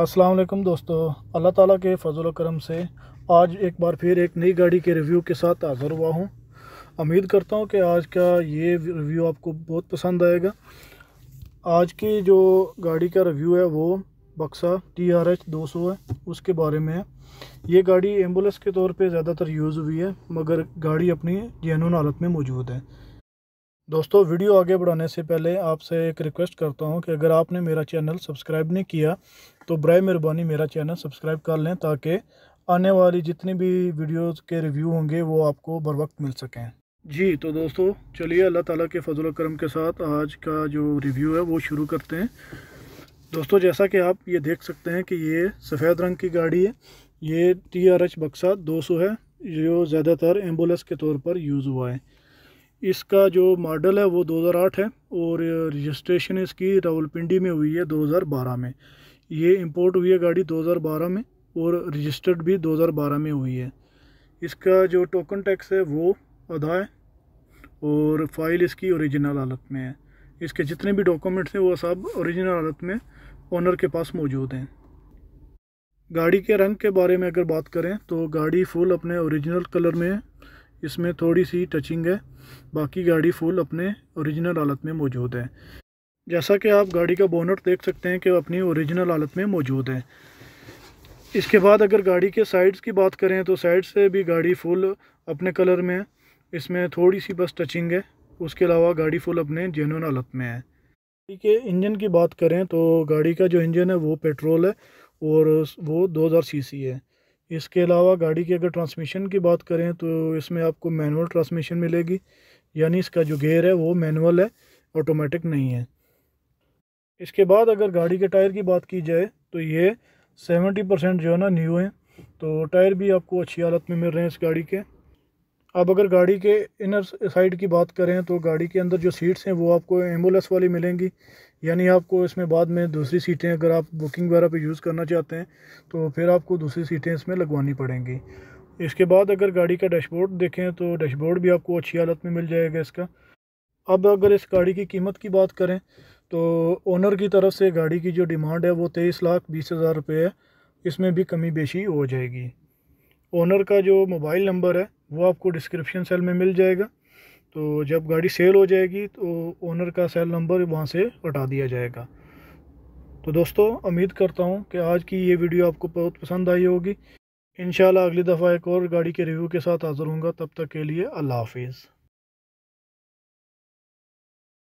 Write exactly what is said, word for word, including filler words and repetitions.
अस्सलाम वालेकुम दोस्तों, अल्लाह ताला के फजल करम से आज एक बार फिर एक नई गाड़ी के रिव्यू के साथ हाज़िर हुआ हूँ। उम्मीद करता हूँ कि आज का ये रिव्यू आपको बहुत पसंद आएगा। आज की जो गाड़ी का रिव्यू है वो बक्सा टी आर एच दो सौ है, उसके बारे में है। ये गाड़ी एम्बुलेंस के तौर पे ज़्यादातर यूज़ हुई है, मगर गाड़ी अपनी जेन्युइन हालत में मौजूद है। दोस्तों, वीडियो आगे बढ़ाने से पहले आपसे एक रिक्वेस्ट करता हूं कि अगर आपने मेरा चैनल सब्सक्राइब नहीं किया तो बराए मेहरबानी मेरा चैनल सब्सक्राइब कर लें, ताकि आने वाली जितनी भी वीडियोस के रिव्यू होंगे वो आपको बर वक्त मिल सकें जी। तो दोस्तों, चलिए अल्लाह ताला के फजल करम के साथ आज का जो रिव्यू है वो शुरू करते हैं। दोस्तों, जैसा कि आप ये देख सकते हैं कि ये सफ़ेद रंग की गाड़ी है, ये टी आर एच बक्सा दो सौ है जो ज़्यादातर एम्बुलेंस के तौर पर यूज़ हुआ है। इसका जो मॉडल है वो दो हज़ार आठ है और रजिस्ट्रेशन इसकी रावलपिंडी में हुई है दो हज़ार बारह में। ये इंपोर्ट हुई है गाड़ी दो हज़ार बारह में और रजिस्टर्ड भी दो हज़ार बारह में हुई है। इसका जो टोकन टैक्स है वो अदा है और फाइल इसकी ओरिजिनल हालत में है। इसके जितने भी डॉक्यूमेंट्स हैं वो सब ओरिजिनल हालत में ओनर के पास मौजूद हैं। गाड़ी के रंग के बारे में अगर बात करें तो गाड़ी फुल अपने ओरिजिनल कलर में है, इसमें थोड़ी सी टचिंग है, बाकी गाड़ी फुल अपने ओरिजिनल हालत में मौजूद है। जैसा कि आप गाड़ी का बोनट देख सकते हैं कि अपनी ओरिजिनल हालत में मौजूद है। इसके बाद अगर गाड़ी के साइड्स की बात करें तो साइड से भी गाड़ी फुल अपने कलर में है, इसमें थोड़ी सी बस टचिंग है, उसके अलावा गाड़ी फुल अपने जेन्युइन हालत में है। गाड़ी के इंजन की बात करें तो गाड़ी का जो इंजन है वो पेट्रोल है और वो दो हज़ार सी सी है। इसके अलावा गाड़ी की अगर ट्रांसमिशन की बात करें तो इसमें आपको मैनुअल ट्रांसमिशन मिलेगी, यानी इसका जो गियर है वो मैनुअल है, ऑटोमेटिक नहीं है। इसके बाद अगर गाड़ी के टायर की बात की जाए तो ये सत्तर परसेंट जो है ना न्यू है, तो टायर भी आपको अच्छी हालत में मिल रहे हैं इस गाड़ी के। अब अगर गाड़ी के इनर साइड की बात करें तो गाड़ी के अंदर जो सीट्स हैं वो आपको एम्बुलेंस वाली मिलेंगी, यानी आपको इसमें बाद में दूसरी सीटें अगर आप बुकिंग वगैरह पे यूज़ करना चाहते हैं तो फिर आपको दूसरी सीटें इसमें लगवानी पड़ेंगी। इसके बाद अगर गाड़ी का डैशबोर्ड देखें तो डैशबोर्ड भी आपको अच्छी हालत में मिल जाएगा इसका। अब अगर इस गाड़ी की कीमत की बात करें तो ओनर की तरफ से गाड़ी की जो डिमांड है वो तेईस लाख बीस हज़ार रुपये है, इसमें भी कमी बेशी हो जाएगी। ओनर का जो मोबाइल नंबर है वो आपको डिस्क्रिप्शन सेल में मिल जाएगा, तो जब गाड़ी सेल हो जाएगी तो ओनर का सेल नंबर वहाँ से हटा दिया जाएगा। तो दोस्तों, उम्मीद करता हूँ कि आज की ये वीडियो आपको बहुत पसंद आई होगी। इंशाल्लाह अगली दफ़ा एक और गाड़ी के रिव्यू के साथ हाज़िर होऊंगा। तब तक के लिए अल्लाह हाफिज़।